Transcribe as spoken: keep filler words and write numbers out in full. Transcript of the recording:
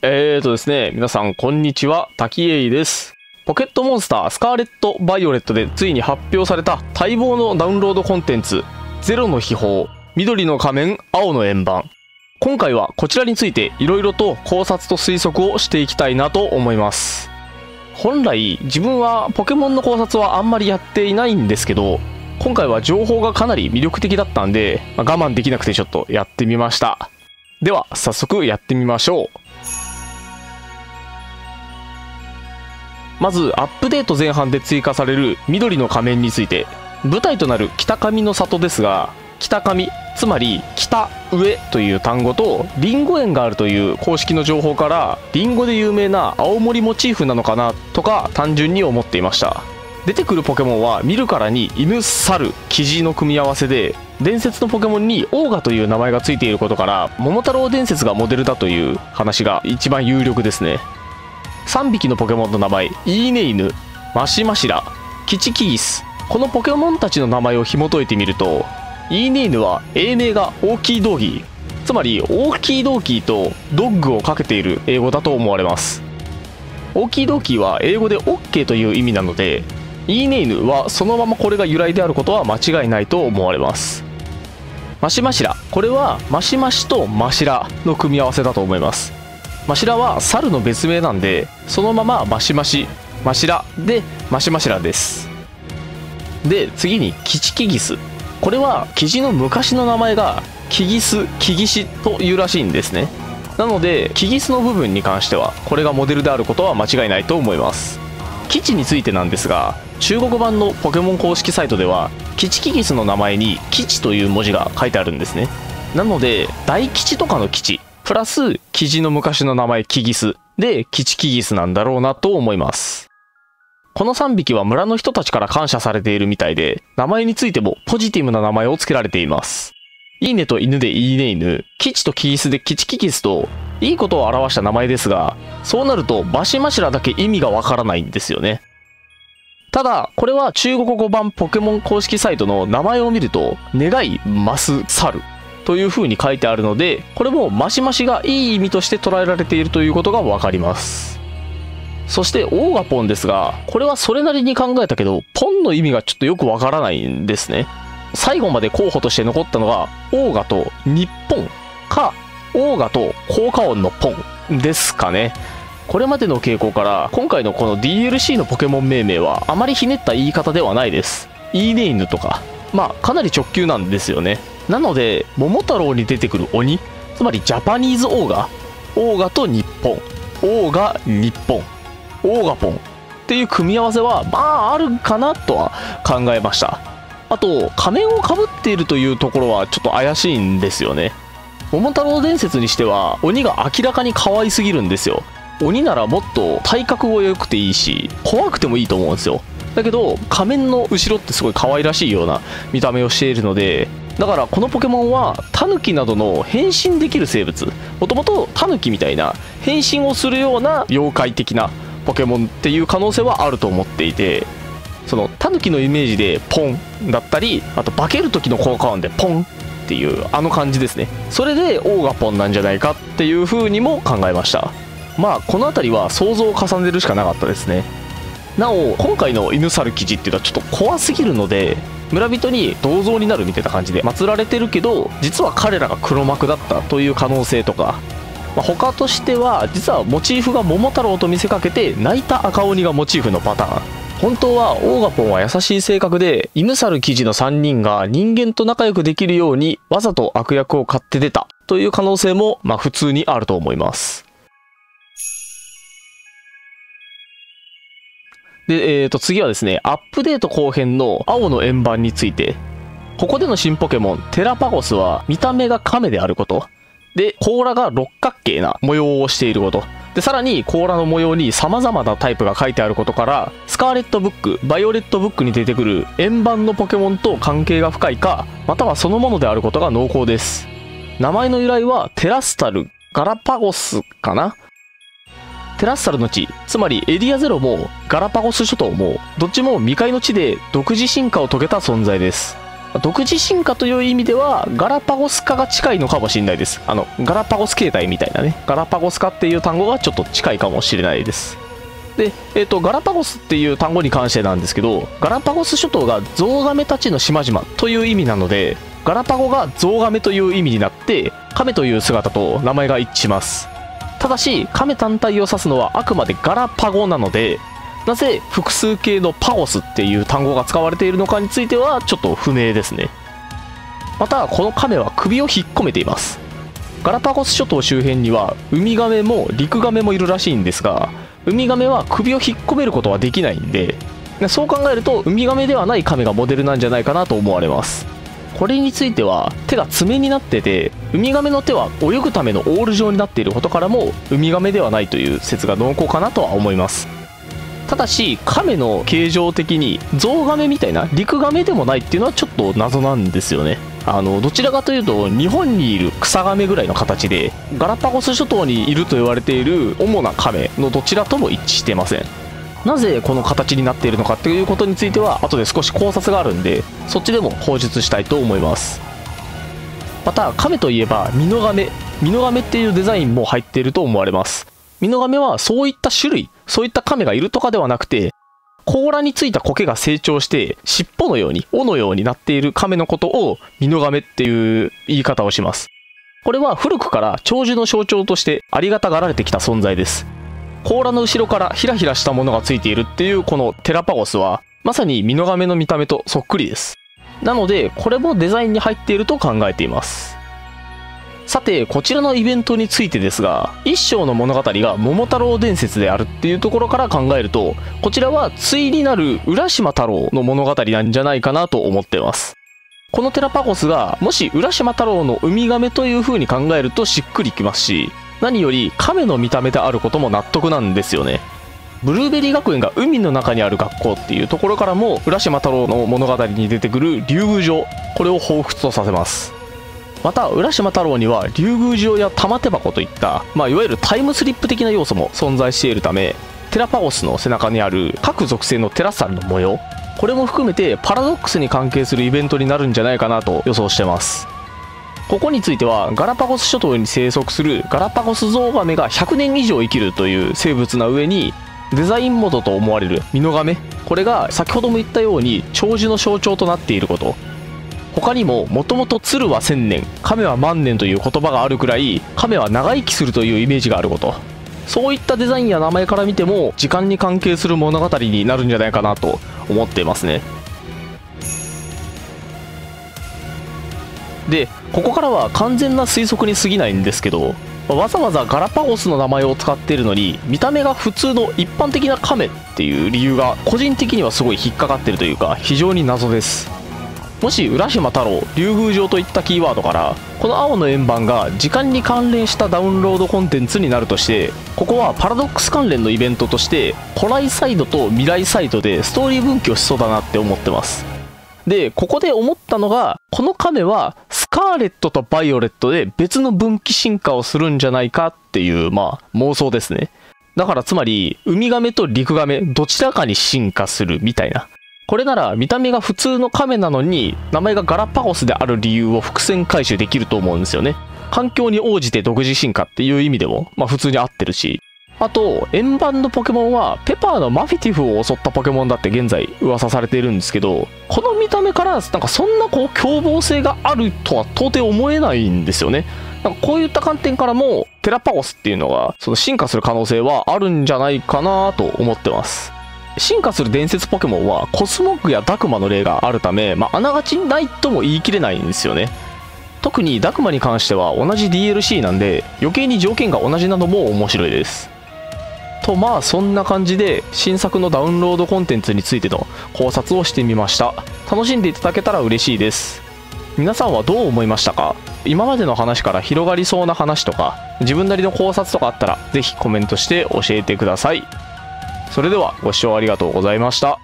えーとですね、皆さんこんにちは、タキエイです。ポケットモンスタースカーレット・バイオレットでついに発表された待望のダウンロードコンテンツ、ゼロの秘宝、緑の仮面、青の円盤。今回はこちらについて色々と考察と推測をしていきたいなと思います。本来自分はポケモンの考察はあんまりやっていないんですけど、今回は情報がかなり魅力的だったんで、まあ、我慢できなくてちょっとやってみました。では早速やってみましょう。まずアップデート前半で追加される緑の仮面について、舞台となる北上の里ですが、北上つまり北上という単語とリンゴ園があるという公式の情報から、リンゴで有名な青森モチーフなのかなとか単純に思っていました。出てくるポケモンは見るからに犬、猿、キジの組み合わせで、伝説のポケモンにオーガという名前がついていることから、桃太郎伝説がモデルだという話が一番有力ですね。さんびきのポケモンの名前、イーネ犬、マシマシラ、キチキギス、このポケモンたちの名前を紐解いてみると、イーネ犬は英名が大きいドーギー、つまり大きいドーギーとドッグをかけている英語だと思われます。大きいドーギーは英語で OK という意味なので、イーネ犬はそのままこれが由来であることは間違いないと思われます。マシマシラ、これはマシマシとマシラの組み合わせだと思います。マシラは猿の別名なんで、そのままマシマシ、マシラでマシマシラです。で次にキチキギス、これはキジの昔の名前がキギス、キギシというらしいんですね。なのでキギスの部分に関してはこれがモデルであることは間違いないと思います。キチについてなんですが、中国版のポケモン公式サイトではキチキギスの名前に「キチ」という文字が書いてあるんですね。なので大吉とかの吉プラスキジの昔の名前キギスでキチキギスなんだろうなと思います。このさんびきは村の人たちから感謝されているみたいで、名前についてもポジティブな名前を付けられています。いいねと犬でいいね犬、キチとキギスでキチキギスと、いいことを表した名前ですが、そうなるとバシマシラだけ意味がわからないんですよね。ただこれは中国語版ポケモン公式サイトの名前を見ると、願います猿という風に書いてあるので、これもマシマシがいい意味として捉えられているということがわかります。そしてオーガポンですが、これはそれなりに考えたけど、ポンの意味がちょっとよくわからないんですね。最後まで候補として残ったのがオーガと日本かオーガと効果音のポンですかね。これまでの傾向から今回のこの ディーエルシー のポケモン命名はあまりひねった言い方ではないです。イーネ犬とか、まあかなり直球なんですよね。なので桃太郎に出てくる鬼、つまりジャパニーズオーガ、オーガと日本、オーガ日本、オーガポンっていう組み合わせはまああるかなとは考えました。あと仮面をかぶっているというところはちょっと怪しいんですよね。桃太郎伝説にしては鬼が明らかに可愛すぎるんですよ。鬼ならもっと体格が良くていいし、怖くてもいいと思うんですよ。だけど仮面の後ろってすごい可愛らしいような見た目をしているので、だからこのポケモンはタヌキなどの変身できる生物、もともとタヌキみたいな変身をするような妖怪的なポケモンっていう可能性はあると思っていて、そのタヌキのイメージでポンだったり、あと化ける時の効果音でポンっていうあの感じですね。それでオーガポンなんじゃないかっていう風にも考えました。まあこの辺りは想像を重ねるしかなかったですね。なお今回の犬猿キジっていうのはちょっと怖すぎるので、村人に銅像になるみたいな感じで祀られてるけど、実は彼らが黒幕だったという可能性とか、まあ、他としては実はモチーフが桃太郎と見せかけて泣いた赤鬼がモチーフのパターン。本当はオーガポンは優しい性格で、犬猿キジのさんにんが人間と仲良くできるようにわざと悪役を買って出たという可能性もまあ普通にあると思います。で、えーと、次はですね、アップデート後編の青の円盤について、ここでの新ポケモンテラパゴスは見た目が亀であることで、甲羅が六角形な模様をしていることで、さらに甲羅の模様に様々なタイプが書いてあることから、スカーレットブック、バイオレットブックに出てくる円盤のポケモンと関係が深いか、またはそのものであることが濃厚です。名前の由来はテラスタル、ガラパゴスかな。テラッサルの地、つまりエリアゼロもガラパゴス諸島も、どっちも未開の地で独自進化を遂げた存在です。独自進化という意味ではガラパゴス化が近いのかもしれないです。あのガラパゴス形態みたいなね、ガラパゴス化っていう単語がちょっと近いかもしれないです。で、えー、とガラパゴスっていう単語に関してなんですけど、ガラパゴス諸島がゾウガメたちの島々という意味なので、ガラパゴがゾウガメという意味になってカメという姿と名前が一致します。ただしカメ単体を指すのはあくまでガラパゴなので、なぜ複数形のパゴスっていう単語が使われているのかについてはちょっと不明ですね。またこのカメは首を引っ込めています。ガラパゴス諸島周辺にはウミガメも陸ガメもいるらしいんですが、ウミガメは首を引っ込めることはできないんで、そう考えるとウミガメではないカメがモデルなんじゃないかなと思われます。これについては手が爪になってて、ウミガメの手は泳ぐためのオール状になっていることからもウミガメではないという説が濃厚かなとは思います。ただしカメの形状的にゾウガメみたいな陸ガメでもないっていうのはちょっと謎なんですよね。あのどちらかというと日本にいるクサガメぐらいの形で、ガラパゴス諸島にいると言われている主なカメのどちらとも一致していません。なぜこの形になっているのかっていうことについては後で少し考察があるんで、そっちでも放出したいと思います。またカメといえばミノガメ、ミノガメっていうデザインも入っていると思われます。ミノガメはそういった種類、そういったカメがいるとかではなくて、甲羅についた苔が成長して尻尾のように尾のようになっているカメのことをミノガメっていう言い方をします。これは古くから長寿の象徴としてありがたがられてきた存在です。甲羅の後ろからヒラヒラしたものがついているっていうこのテラパゴスはまさにミノガメの見た目とそっくりです。なのでこれもデザインに入っていると考えています。さてこちらのイベントについてですが、一章の物語が桃太郎伝説であるっていうところから考えると、こちらは対になる浦島太郎の物語なんじゃないかなと思ってます。このテラパゴスがもし浦島太郎のウミガメという風に考えるとしっくりきますし、何より亀の見た目であることも納得なんですよね。ブルーベリー学園が海の中にある学校っていうところからも浦島太郎の物語に出てくる竜宮城、これを彷彿とさせます。また浦島太郎には竜宮城や玉手箱といった、まあ、いわゆるタイムスリップ的な要素も存在しているため、テラパゴスの背中にある各属性のテラスさんの模様、これも含めてパラドックスに関係するイベントになるんじゃないかなと予想してます。ここについてはガラパゴス諸島に生息するガラパゴスゾウガメがひゃくねん以上生きるという生物な上に、デザイン元と思われるミノガメ、これが先ほども言ったように長寿の象徴となっていること、他にももともと鶴はせんねん、亀は万年という言葉があるくらい亀は長生きするというイメージがあること、そういったデザインや名前から見ても時間に関係する物語になるんじゃないかなと思っていますね。でここからは完全な推測に過ぎないんですけど、わざわざガラパゴスの名前を使っているのに見た目が普通の一般的なカメっていう理由が個人的にはすごい引っかかってるというか、非常に謎です。もし浦島太郎、竜宮城といったキーワードからこの青の円盤が時間に関連したダウンロードコンテンツになるとして、ここはパラドックス関連のイベントとして古来サイドと未来サイドでストーリー分岐をしそうだなって思ってます。でここで思ったのが、このカメはスカーレットとバイオレットで別の分岐進化をするんじゃないかっていう、まあ、妄想ですね。だからつまりウミガメと陸ガメどちらかに進化するみたいな、これなら見た目が普通のカメなのに名前がガラパゴスである理由を伏線回収できると思うんですよね。環境に応じて独自進化っていう意味でも、まあ、普通に合ってるし、あと円盤のポケモンはペパーのマフィティフを襲ったポケモンだって現在噂されているんですけど、この見た目からなんかそんなこう凶暴性があるとは到底思えないんですよね。なんかこういった観点からもテラパゴスっていうのがその進化する可能性はあるんじゃないかなと思ってます。進化する伝説ポケモンはコスモクやダクマの例があるため、まあ、あながちないとも言い切れないんですよね。特にダクマに関しては同じ ディーエルシー なんで余計に条件が同じなのも面白いです。とまあそんな感じで新作のダウンロードコンテンツについての考察をしてみました。楽しんでいただけたら嬉しいです。皆さんはどう思いましたか？今までの話から広がりそうな話とか自分なりの考察とかあったら是非コメントして教えてください。それではご視聴ありがとうございました。